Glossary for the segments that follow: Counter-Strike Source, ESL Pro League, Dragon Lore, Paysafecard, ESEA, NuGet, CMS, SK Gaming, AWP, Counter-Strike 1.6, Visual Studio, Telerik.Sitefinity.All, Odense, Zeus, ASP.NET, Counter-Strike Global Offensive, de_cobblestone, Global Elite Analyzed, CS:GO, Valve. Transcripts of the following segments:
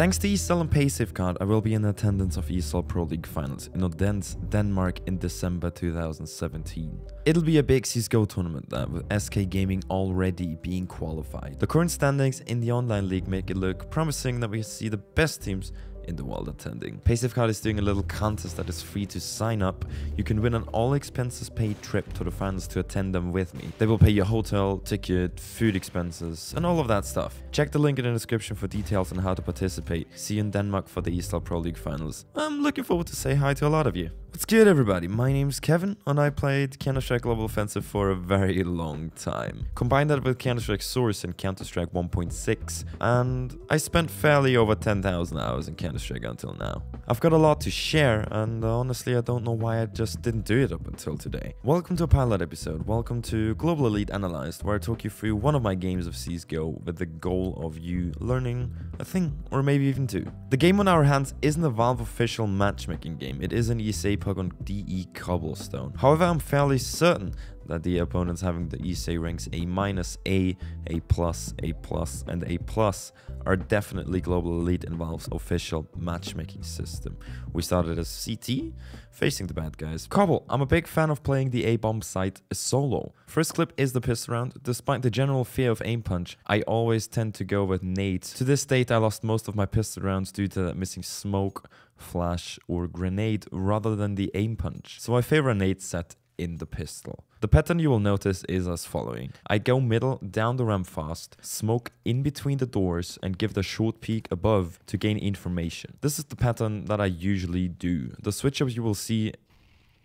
Thanks to ESL and Paysafecard, I will be in attendance of ESL Pro League finals in Odense, Denmark in December 2017. It'll be a big CSGO tournament there, with SK Gaming already being qualified. The current standings in the online league make it look promising that we see the best teams in the world attending. Paysafecard is doing a little contest that is free to sign up. You can win an all-expenses-paid trip to the finals to attend them with me. They will pay your hotel, ticket, food expenses, and all of that stuff. Check the link in the description for details on how to participate. See you in Denmark for the ESL Pro League finals. I'm looking forward to say hi to a lot of you. What's good, everybody? My name's Kevin, and I played Counter-Strike Global Offensive for a very long time. Combine that with Counter-Strike Source and Counter-Strike 1.6, and I spent fairly over 10,000 hours in Counter-Strike until now. I've got a lot to share, and honestly, I don't know why I just didn't do it up until today. Welcome to a pilot episode. Welcome to Global Elite Analyzed, where I talk you through one of my games of CSGO with the goal of you learning a thing, or maybe even two. The game on our hands isn't a Valve official matchmaking game. It is an ESEA pug on de_cobblestone. However, I'm fairly certain that the opponents having the ESEA ranks A-, A+, and A+ are definitely Global Elite and Valve's official matchmaking system. We started as CT, facing the bad guys. Cobble, I'm a big fan of playing the A-bomb site solo. First clip is the piss round. Despite the general fear of aim punch, I always tend to go with nades. To this date, I lost most of my pistol rounds due to that missing smoke, flash, or grenade rather than the aim punch. So I favor a nade set in the pistol. The pattern you will notice is as following. I go middle, down the ramp fast, smoke in between the doors, and give the short peek above to gain information. This is the pattern that I usually do. The switch-ups you will see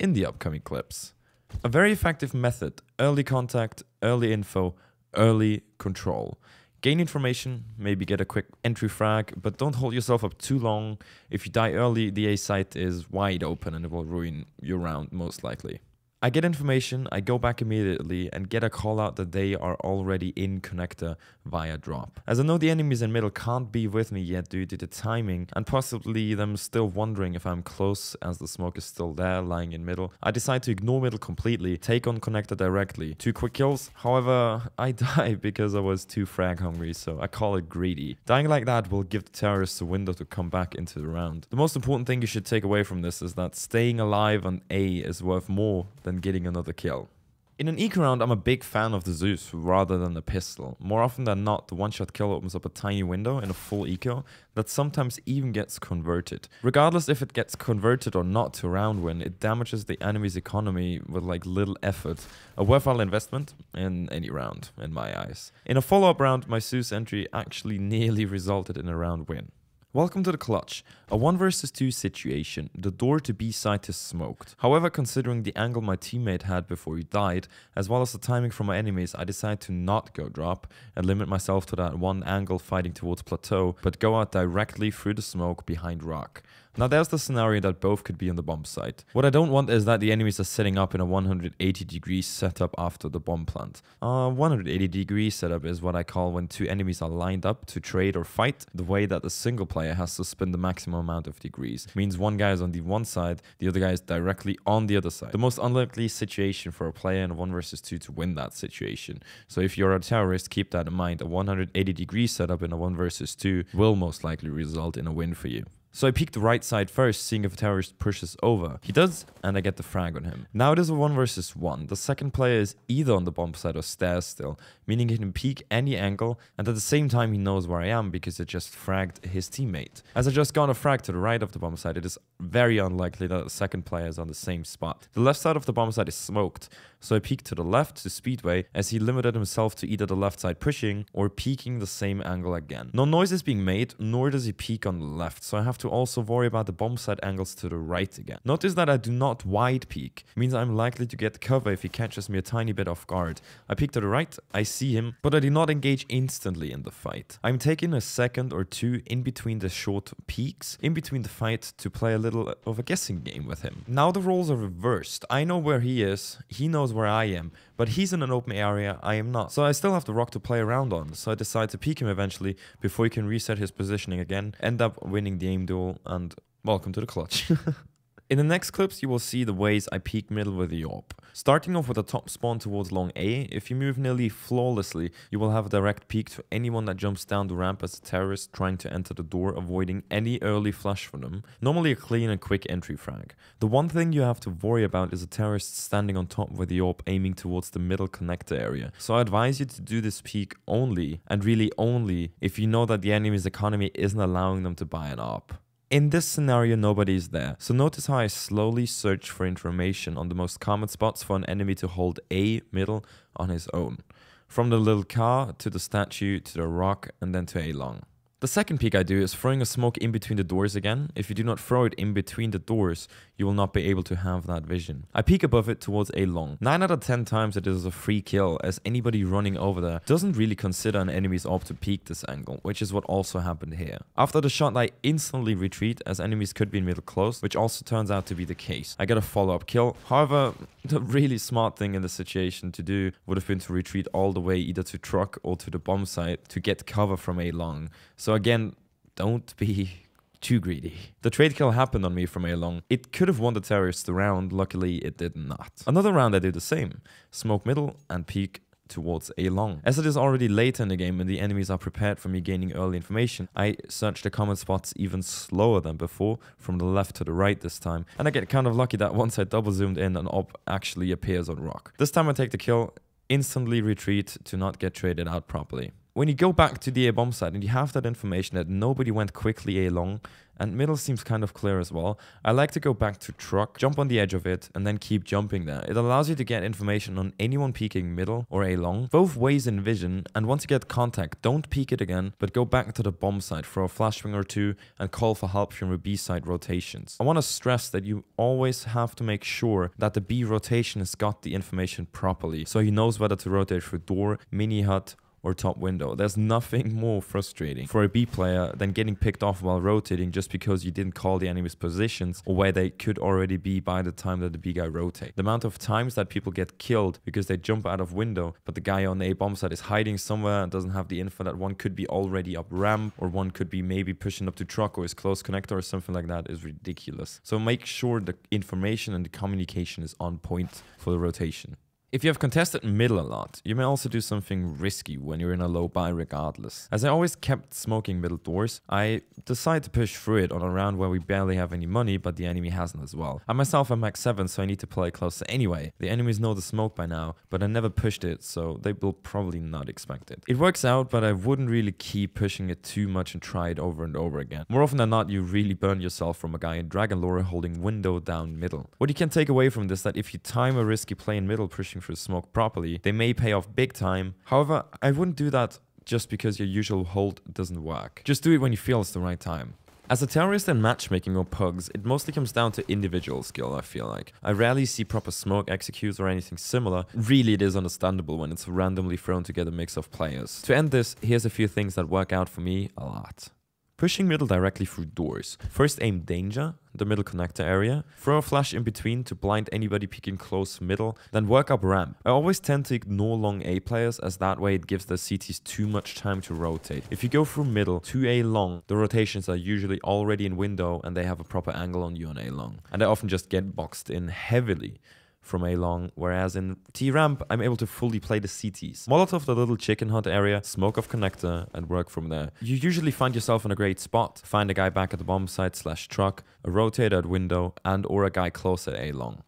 in the upcoming clips. A very effective method: early contact, early info, early control. Gain information, maybe get a quick entry frag, but don't hold yourself up too long. If you die early, the A site is wide open and it will ruin your round most likely. I get information, I go back immediately and get a call out that they are already in connector via drop. As I know the enemies in middle can't be with me yet due to the timing and possibly them still wondering if I'm close as the smoke is still there lying in middle, I decide to ignore middle completely, take on connector directly. 2 quick kills, however I die because I was too frag hungry, so I call it greedy. Dying like that will give the terrorists a window to come back into the round. The most important thing you should take away from this is that staying alive on A is worth more than getting another kill. In an eco round, I'm a big fan of the Zeus rather than the pistol. More often than not, the one-shot kill opens up a tiny window in a full eco that sometimes even gets converted. Regardless if it gets converted or not to round win, it damages the enemy's economy with like little effort. A worthwhile investment in any round, in my eyes. In a follow-up round, my Zeus entry actually nearly resulted in a round win. Welcome to the clutch, a 1 versus 2 situation. The door to B site is smoked. However, considering the angle my teammate had before he died, as well as the timing from my enemies, I decide to not go drop and limit myself to that one angle fighting towards plateau, but go out directly through the smoke behind rock. Now there's the scenario that both could be on the bomb site. What I don't want is that the enemies are setting up in a 180-degree setup after the bomb plant. 180-degree setup is what I call when two enemies are lined up to trade or fight. The way that the single player has to spin the maximum amount of degrees means one guy is on the one side, the other guy is directly on the other side. The most unlikely situation for a player in a 1 versus 2 to win that situation. So if you're a terrorist, keep that in mind. A 180-degree setup in a 1 versus 2 will most likely result in a win for you. So I peek the right side first, seeing if a terrorist pushes over. He does, and I get the frag on him. Now it is a 1 versus 1. The second player is either on the bomb side or stairs still, meaning he can peek any angle, and at the same time he knows where I am because I just fragged his teammate. As I just got a frag to the right of the bomb side, it is very unlikely that the second player is on the same spot. The left side of the bomb side is smoked, so I peek to the left to Speedway, as he limited himself to either the left side pushing or peeking the same angle again. No noise is being made, nor does he peek on the left, so I have to also worry about the bomb side angles to the right again. Notice that I do not wide peek. It means I'm likely to get cover if he catches me a tiny bit off guard. I peek to the right, I see him, but I do not engage instantly in the fight. I'm taking a second or two in between the short peeks, in between the fight, to play a little of a guessing game with him. Now the roles are reversed. I know where he is, he knows where I am, but he's in an open area, I am not. So I still have the rock to play around on, so I decide to peek him eventually before he can reset his positioning again, end up winning the aim duel, and welcome to the clutch. In the next clips, you will see the ways I peek middle with the AWP. Starting off with a top spawn towards long A, if you move nearly flawlessly, you will have a direct peek to anyone that jumps down the ramp as a terrorist trying to enter the door, avoiding any early flush for them. Normally a clean and quick entry frag. The one thing you have to worry about is a terrorist standing on top with the AWP aiming towards the middle connector area. So I advise you to do this peek only, and really only, if you know that the enemy's economy isn't allowing them to buy an AWP. In this scenario, nobody is there, so notice how I slowly search for information on the most common spots for an enemy to hold A middle on his own. From the little car, to the statue, to the rock, and then to A long. The second peek I do is throwing a smoke in between the doors again. If you do not throw it in between the doors, you will not be able to have that vision. I peek above it towards A long. 9 out of 10 times it is a free kill, as anybody running over there doesn't really consider an enemy's AWP to peek this angle, which is what also happened here. After the shot I instantly retreat, as enemies could be middle close, which also turns out to be the case. I get a follow-up kill. However, the really smart thing in this situation to do would have been to retreat all the way either to truck or to the bomb site to get cover from A long. So again, don't be too greedy. The trade kill happened on me from A long. It could have won the terrorists the round, luckily it did not. Another round I did the same. Smoke middle and peek towards A long. As it is already later in the game and the enemies are prepared for me gaining early information, I search the common spots even slower than before, from the left to the right this time, and I get kind of lucky that once I double zoomed in, an AWP actually appears on rock. This time I take the kill, instantly retreat to not get traded out properly. When you go back to the A bomb site and you have that information that nobody went quickly A long, and middle seems kind of clear as well, I like to go back to truck, jump on the edge of it, and then keep jumping there. It allows you to get information on anyone peeking middle or A long, both ways in vision, and once you get contact, don't peek it again, but go back to the bomb site for a flashbang or two and call for help from your B side rotations. I want to stress that you always have to make sure that the B rotation has got the information properly, so he knows whether to rotate through door, mini hut, or top window. There's nothing more frustrating for a B player than getting picked off while rotating just because you didn't call the enemy's positions or where they could already be by the time that the B guy rotates. The amount of times that people get killed because they jump out of window, but the guy on the A bomb site is hiding somewhere and doesn't have the info that one could be already up ramp, or one could be maybe pushing up to truck or is close connector or something like that, is ridiculous. So make sure the information and the communication is on point for the rotation. If you have contested middle a lot, you may also do something risky when you're in a low buy regardless. As I always kept smoking middle doors, I decide to push through it on a round where we barely have any money, but the enemy hasn't as well. I myself am max 7, so I need to play closer anyway. The enemies know the smoke by now, but I never pushed it, so they will probably not expect it. It works out, but I wouldn't really keep pushing it too much and try it over and over again. More often than not, you really burn yourself from a guy in Dragon Lore holding window down middle. What you can take away from this is that if you time a risky play in middle pushing through smoke properly, they may pay off big time. However, I wouldn't do that just because your usual hold doesn't work. Just do it when you feel it's the right time. As a terrorist in matchmaking or pugs, it mostly comes down to individual skill, I feel like. I rarely see proper smoke executes or anything similar. Really, it is understandable when it's a randomly thrown together mix of players. To end this, here's a few things that work out for me a lot. Pushing middle directly through doors. First aim danger, the middle connector area. Throw a flash in between to blind anybody peeking close middle, then work up ramp. I always tend to ignore long A players, as that way it gives the CTs too much time to rotate. If you go through middle to A long, the rotations are usually already in window and they have a proper angle on you on A long. And I often just get boxed in heavily from A long, whereas in T ramp, I'm able to fully play the CTs. Molotov the little chicken hut area, smoke off connector, and work from there. You usually find yourself in a great spot. Find a guy back at the bomb site / truck, a rotator at window, and or a guy close at A long.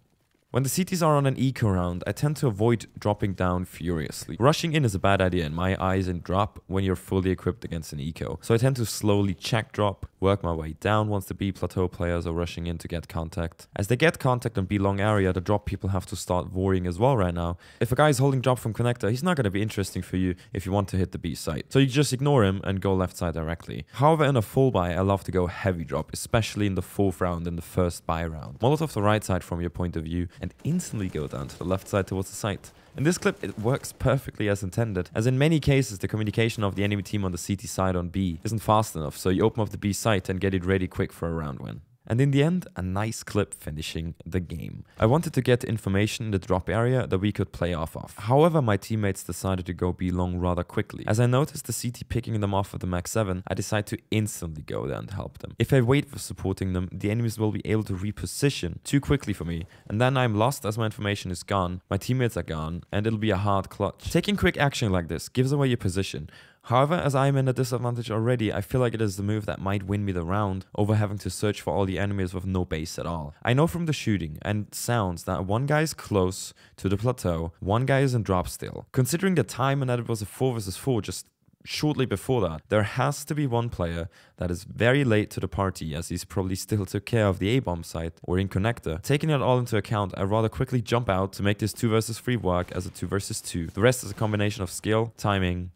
When the CTs are on an eco round, I tend to avoid dropping down furiously. Rushing in is a bad idea in my eyes and drop when you're fully equipped against an eco. So I tend to slowly check drop, work my way down once the B plateau players are rushing in to get contact. As they get contact on B long area, the drop people have to start worrying as well right now. If a guy is holding drop from connector, he's not going to be interesting for you if you want to hit the B site. So you just ignore him and go left side directly. However, in a full buy, I love to go heavy drop, especially in the 4th round and the 1st buy round. Molotov the right side from your point of view, and instantly go down to the left side towards the site. In this clip, it works perfectly as intended, as in many cases, the communication of the enemy team on the CT side on B isn't fast enough, so you open up the B site and get it ready quick for a round win. and in the end, a nice clip finishing the game. I wanted to get information in the drop area that we could play off of. However, my teammates decided to go B long rather quickly. As I noticed the CT picking them off at the max 7, I decide to instantly go there and help them. If I wait for supporting them, the enemies will be able to reposition too quickly for me, and then I'm lost as my information is gone, my teammates are gone, and it'll be a hard clutch. Taking quick action like this gives away your position. However, as I am in a disadvantage already, I feel like it is the move that might win me the round over having to search for all the enemies with no base at all. I know from the shooting and sounds that one guy is close to the plateau, one guy is in drop still. Considering the time and that it was a 4v4 just shortly before that, there has to be one player that is very late to the party as he's probably still took care of the A-bomb site or in connector. Taking it all into account, I rather quickly jump out to make this 2v3 work as a 2v2. The rest is a combination of skill, timing,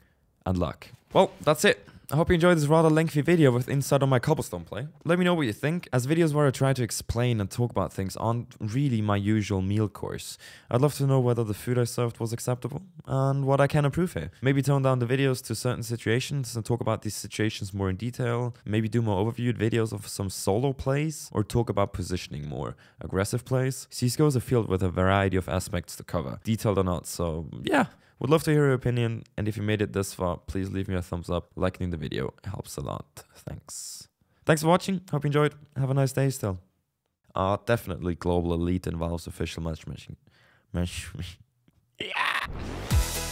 and luck. Well, that's it. I hope you enjoyed this rather lengthy video with insight on my cobblestone play. Let me know what you think, as videos where I try to explain and talk about things aren't really my usual meal course. I'd love to know whether the food I served was acceptable and what I can improve here. Maybe tone down the videos to certain situations and talk about these situations more in detail. Maybe do more overviewed videos of some solo plays or talk about positioning more. Aggressive plays. CSGO is a field with a variety of aspects to cover, detailed or not, so yeah. Would love to hear your opinion, and if you made it this far, please leave me a thumbs up. Liking the video helps a lot. Thanks. Thanks for watching. Hope you enjoyed. Have a nice day still. Definitely Global Elite involves official matchmaking. Yeah!